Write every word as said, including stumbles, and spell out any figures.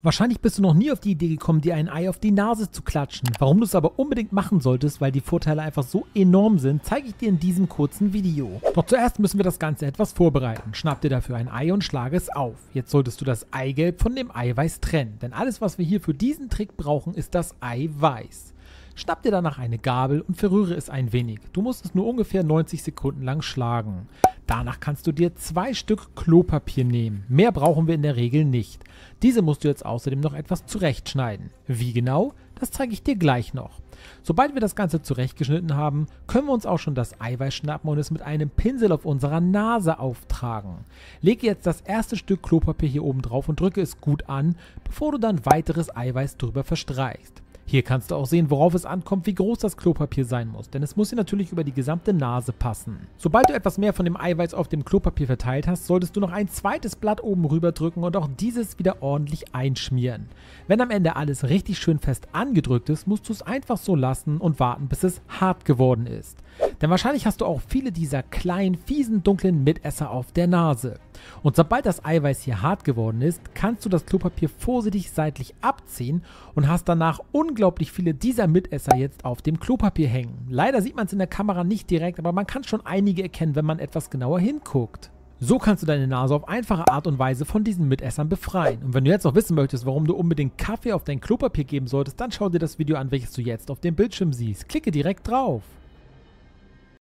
Wahrscheinlich bist du noch nie auf die Idee gekommen, dir ein Ei auf die Nase zu klatschen. Warum du es aber unbedingt machen solltest, weil die Vorteile einfach so enorm sind, zeige ich dir in diesem kurzen Video. Doch zuerst müssen wir das Ganze etwas vorbereiten. Schnapp dir dafür ein Ei und schlage es auf. Jetzt solltest du das Eigelb von dem Eiweiß trennen, denn alles, was wir hier für diesen Trick brauchen, ist das Eiweiß. Schnapp dir danach eine Gabel und verrühre es ein wenig. Du musst es nur ungefähr neunzig Sekunden lang schlagen. Danach kannst du dir zwei Stück Klopapier nehmen. Mehr brauchen wir in der Regel nicht. Diese musst du jetzt außerdem noch etwas zurechtschneiden. Wie genau? Das zeige ich dir gleich noch. Sobald wir das Ganze zurechtgeschnitten haben, können wir uns auch schon das Eiweiß schnappen und es mit einem Pinsel auf unserer Nase auftragen. Lege jetzt das erste Stück Klopapier hier oben drauf und drücke es gut an, bevor du dann weiteres Eiweiß drüber verstreichst. Hier kannst du auch sehen, worauf es ankommt, wie groß das Klopapier sein muss, denn es muss hier natürlich über die gesamte Nase passen. Sobald du etwas mehr von dem Eiweiß auf dem Klopapier verteilt hast, solltest du noch ein zweites Blatt oben rüber drücken und auch dieses wieder ordentlich einschmieren. Wenn am Ende alles richtig schön fest angedrückt ist, musst du es einfach so lassen und warten, bis es hart geworden ist. Denn wahrscheinlich hast du auch viele dieser kleinen, fiesen, dunklen Mitesser auf der Nase. Und sobald das Eiweiß hier hart geworden ist, kannst du das Klopapier vorsichtig seitlich abziehen und hast danach unglaublich viele dieser Mitesser jetzt auf dem Klopapier hängen. Leider sieht man es in der Kamera nicht direkt, aber man kann schon einige erkennen, wenn man etwas genauer hinguckt. So kannst du deine Nase auf einfache Art und Weise von diesen Mitessern befreien. Und wenn du jetzt noch wissen möchtest, warum du unbedingt Kaffee auf dein Klopapier geben solltest, dann schau dir das Video an, welches du jetzt auf dem Bildschirm siehst. Klicke direkt drauf.